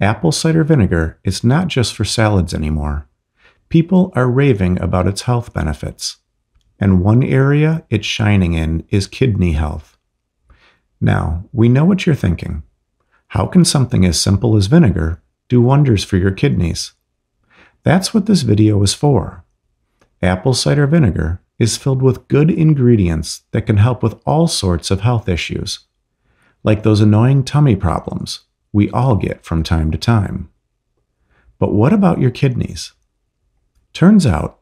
Apple cider vinegar is not just for salads anymore. People are raving about its health benefits. And one area it's shining in is kidney health. Now, we know what you're thinking. How can something as simple as vinegar do wonders for your kidneys? That's what this video is for. Apple cider vinegar is filled with good ingredients that can help with all sorts of health issues, like those annoying tummy problems we all get from time to time. But what about your kidneys? Turns out,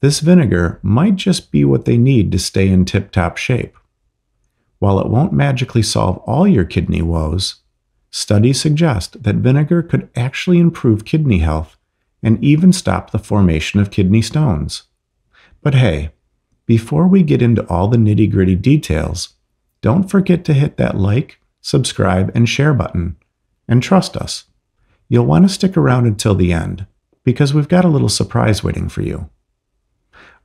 this vinegar might just be what they need to stay in tip-top shape. While it won't magically solve all your kidney woes, studies suggest that vinegar could actually improve kidney health and even stop the formation of kidney stones. But hey, before we get into all the nitty-gritty details, don't forget to hit that like, subscribe, and share button. And trust us, you'll want to stick around until the end, because we've got a little surprise waiting for you.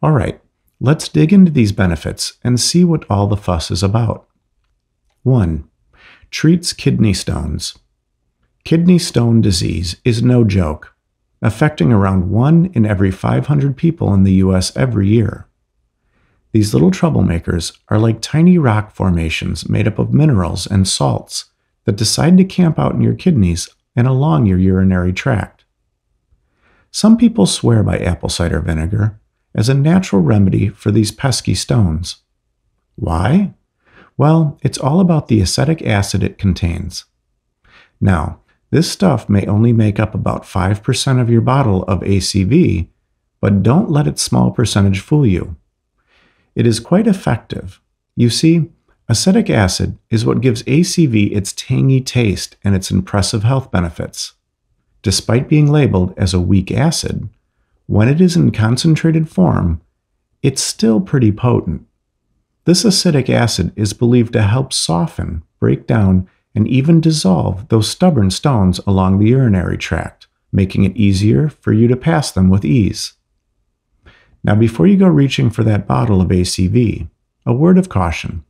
All right, let's dig into these benefits and see what all the fuss is about. 1. Treats kidney stones. Kidney stone disease is no joke, affecting around 1 in every 500 people in the U.S. every year. These little troublemakers are like tiny rock formations made up of minerals and salts that decide to camp out in your kidneys and along your urinary tract. Some people swear by apple cider vinegar as a natural remedy for these pesky stones. Why? Well, it's all about the acetic acid it contains. Now, this stuff may only make up about 5% of your bottle of ACV, but don't let its small percentage fool you. It is quite effective. You see, acetic acid is what gives ACV its tangy taste and its impressive health benefits. Despite being labeled as a weak acid, when it is in concentrated form, it's still pretty potent. This acetic acid is believed to help soften, break down, and even dissolve those stubborn stones along the urinary tract, making it easier for you to pass them with ease. Now, before you go reaching for that bottle of ACV, a word of caution.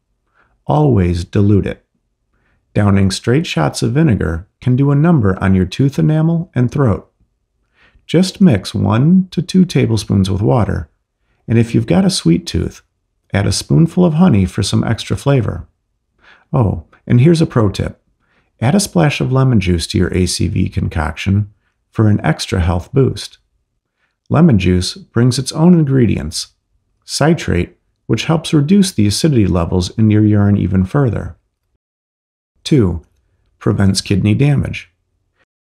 Always dilute it. Downing straight shots of vinegar can do a number on your tooth enamel and throat. Just mix 1 to 2 tablespoons with water, and if you've got a sweet tooth, add a spoonful of honey for some extra flavor. Oh, and here's a pro tip. Add a splash of lemon juice to your ACV concoction for an extra health boost. Lemon juice brings its own ingredients, citrate, which helps reduce the acidity levels in your urine even further. 2. Prevents kidney damage.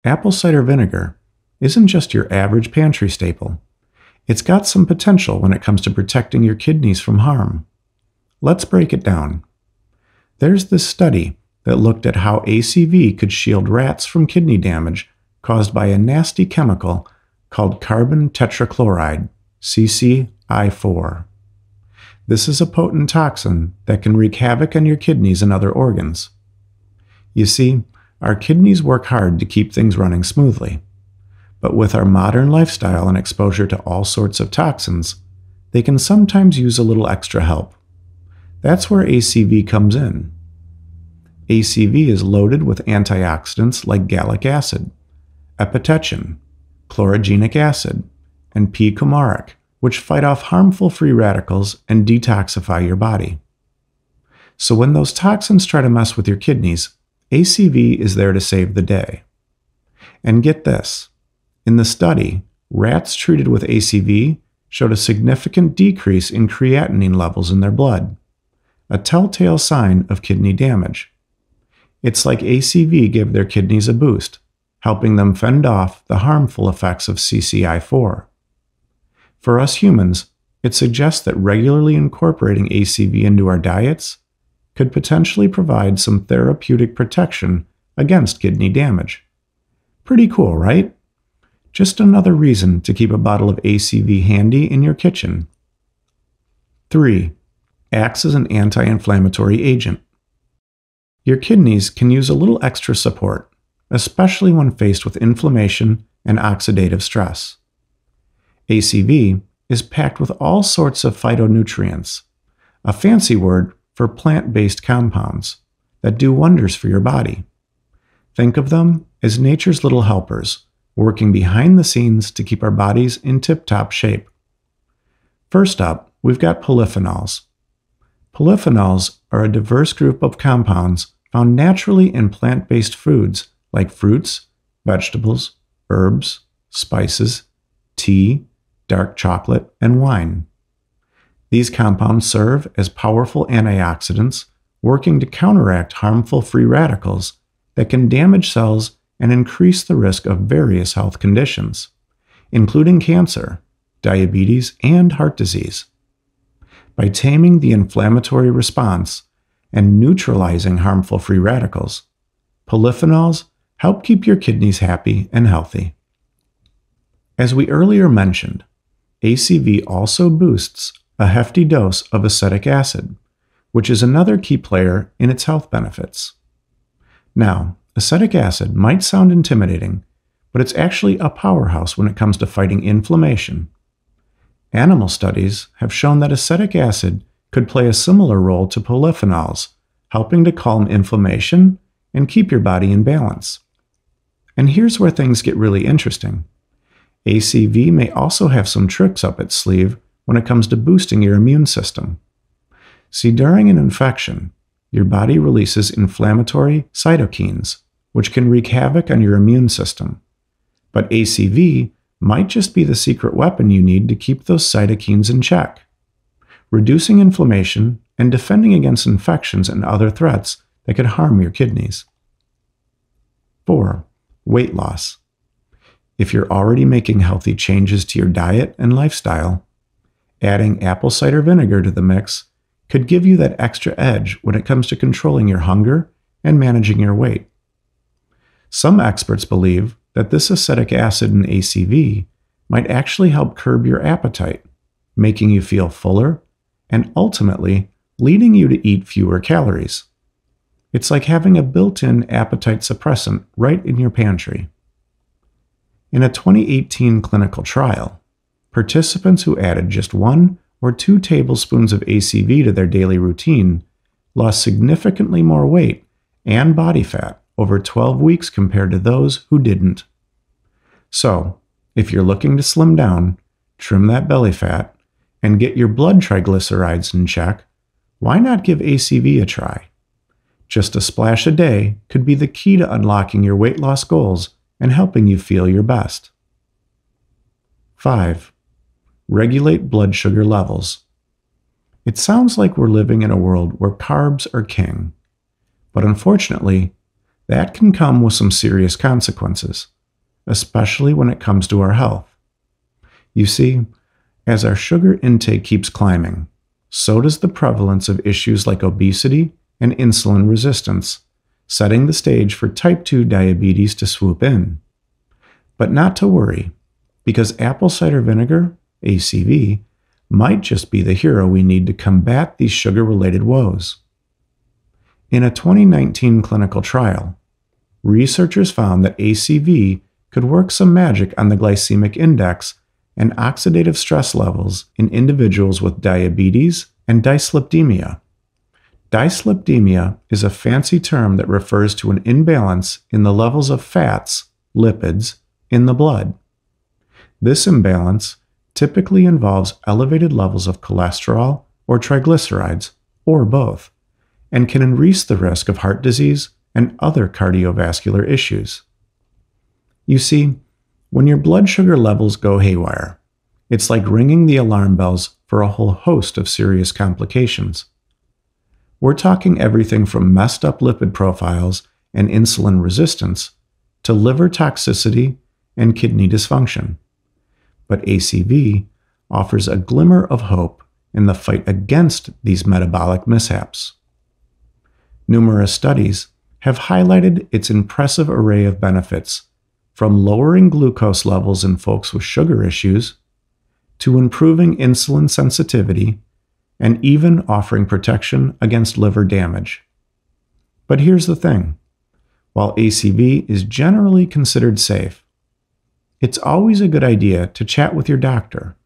Apple cider vinegar isn't just your average pantry staple. It's got some potential when it comes to protecting your kidneys from harm. Let's break it down. There's this study that looked at how ACV could shield rats from kidney damage caused by a nasty chemical called carbon tetrachloride, CCI4. This is a potent toxin that can wreak havoc on your kidneys and other organs. You see, our kidneys work hard to keep things running smoothly. But with our modern lifestyle and exposure to all sorts of toxins, they can sometimes use a little extra help. That's where ACV comes in. ACV is loaded with antioxidants like gallic acid, epitechin, chlorogenic acid, and P. cumaric, which fight off harmful free radicals and detoxify your body. So when those toxins try to mess with your kidneys, ACV is there to save the day. And get this, in the study, rats treated with ACV showed a significant decrease in creatinine levels in their blood, a telltale sign of kidney damage. It's like ACV gave their kidneys a boost, helping them fend off the harmful effects of CCI4. For us humans, it suggests that regularly incorporating ACV into our diets could potentially provide some therapeutic protection against kidney damage. Pretty cool, right? Just another reason to keep a bottle of ACV handy in your kitchen. 3. Acts as an anti-inflammatory agent. Your kidneys can use a little extra support, especially when faced with inflammation and oxidative stress. ACV is packed with all sorts of phytonutrients, a fancy word for plant-based compounds that do wonders for your body. Think of them as nature's little helpers, working behind the scenes to keep our bodies in tip-top shape. First up, we've got polyphenols. Polyphenols are a diverse group of compounds found naturally in plant-based foods like fruits, vegetables, herbs, spices, tea, dark chocolate, and wine. These compounds serve as powerful antioxidants, working to counteract harmful free radicals that can damage cells and increase the risk of various health conditions, including cancer, diabetes, and heart disease. By taming the inflammatory response and neutralizing harmful free radicals, polyphenols help keep your kidneys happy and healthy. As we earlier mentioned, ACV also boosts a hefty dose of acetic acid, which is another key player in its health benefits. Now, acetic acid might sound intimidating, but it's actually a powerhouse when it comes to fighting inflammation. Animal studies have shown that acetic acid could play a similar role to polyphenols, helping to calm inflammation and keep your body in balance. And here's where things get really interesting. ACV may also have some tricks up its sleeve when it comes to boosting your immune system. See, during an infection, your body releases inflammatory cytokines, which can wreak havoc on your immune system. But ACV might just be the secret weapon you need to keep those cytokines in check, reducing inflammation and defending against infections and other threats that could harm your kidneys. 4. Weight loss. If you're already making healthy changes to your diet and lifestyle, adding apple cider vinegar to the mix could give you that extra edge when it comes to controlling your hunger and managing your weight. Some experts believe that this acetic acid and ACV might actually help curb your appetite, making you feel fuller and ultimately leading you to eat fewer calories. It's like having a built-in appetite suppressant right in your pantry. In a 2018 clinical trial, participants who added just 1 or 2 tablespoons of ACV to their daily routine lost significantly more weight and body fat over 12 weeks compared to those who didn't. So, if you're looking to slim down, trim that belly fat, and get your blood triglycerides in check, why not give ACV a try? Just a splash a day could be the key to unlocking your weight loss goals and helping you feel your best. 5. Regulate blood sugar levels. It sounds like we're living in a world where carbs are king, but unfortunately, that can come with some serious consequences, especially when it comes to our health. You see, as our sugar intake keeps climbing, so does the prevalence of issues like obesity and insulin resistance, setting the stage for type 2 diabetes to swoop in. But not to worry, because apple cider vinegar, ACV, might just be the hero we need to combat these sugar-related woes. In a 2019 clinical trial, researchers found that ACV could work some magic on the glycemic index and oxidative stress levels in individuals with diabetes and dyslipidemia. Dyslipidemia is a fancy term that refers to an imbalance in the levels of fats, lipids, in the blood. This imbalance typically involves elevated levels of cholesterol or triglycerides, or both, and can increase the risk of heart disease and other cardiovascular issues. You see, when your blood sugar levels go haywire, it's like ringing the alarm bells for a whole host of serious complications. We're talking everything from messed up lipid profiles and insulin resistance to liver toxicity and kidney dysfunction. But ACV offers a glimmer of hope in the fight against these metabolic mishaps. Numerous studies have highlighted its impressive array of benefits, from lowering glucose levels in folks with sugar issues, to improving insulin sensitivity, and even offering protection against liver damage. But here's the thing. While ACV is generally considered safe, it's always a good idea to chat with your doctor,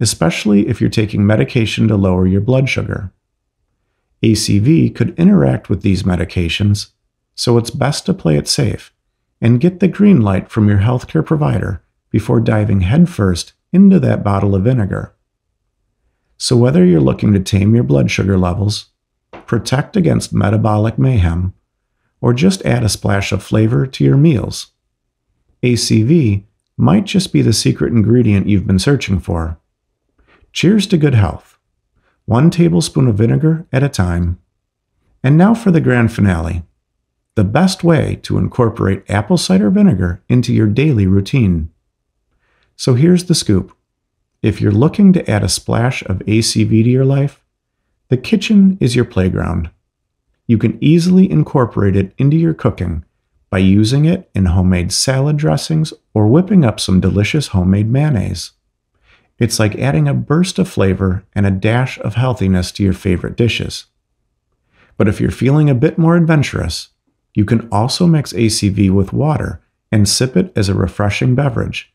especially if you're taking medication to lower your blood sugar. ACV could interact with these medications, so it's best to play it safe and get the green light from your healthcare provider before diving headfirst into that bottle of vinegar. So whether you're looking to tame your blood sugar levels, protect against metabolic mayhem, or just add a splash of flavor to your meals, ACV might just be the secret ingredient you've been searching for. Cheers to good health. 1 tablespoon of vinegar at a time. And now for the grand finale, the best way to incorporate apple cider vinegar into your daily routine. So here's the scoop. If you're looking to add a splash of ACV to your life, the kitchen is your playground. You can easily incorporate it into your cooking by using it in homemade salad dressings or whipping up some delicious homemade mayonnaise. It's like adding a burst of flavor and a dash of healthiness to your favorite dishes. But if you're feeling a bit more adventurous, you can also mix ACV with water and sip it as a refreshing beverage.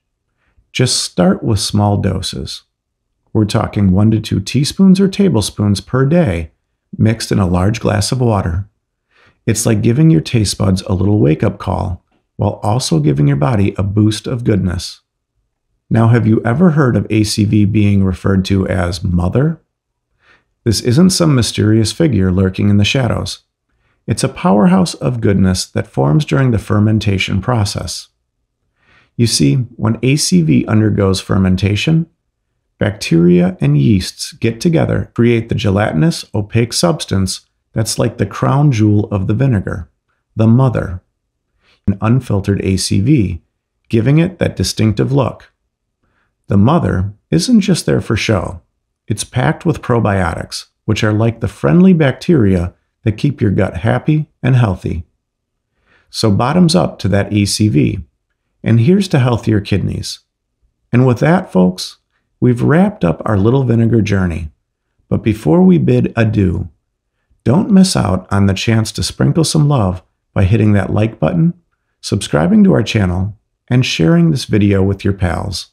Just start with small doses. We're talking 1 to 2 teaspoons or tablespoons per day, mixed in a large glass of water. It's like giving your taste buds a little wake-up call, while also giving your body a boost of goodness. Now, have you ever heard of ACV being referred to as Mother? This isn't some mysterious figure lurking in the shadows. It's a powerhouse of goodness that forms during the fermentation process. You see, when ACV undergoes fermentation, bacteria and yeasts get together to create the gelatinous, opaque substance that's like the crown jewel of the vinegar, the Mother, an unfiltered ACV, giving it that distinctive look. The Mother isn't just there for show. It's packed with probiotics, which are like the friendly bacteria that keep your gut happy and healthy. So bottoms up to that ACV, and here's to healthier kidneys. And with that, folks, we've wrapped up our little vinegar journey, but before we bid adieu, don't miss out on the chance to sprinkle some love by hitting that like button, subscribing to our channel, and sharing this video with your pals.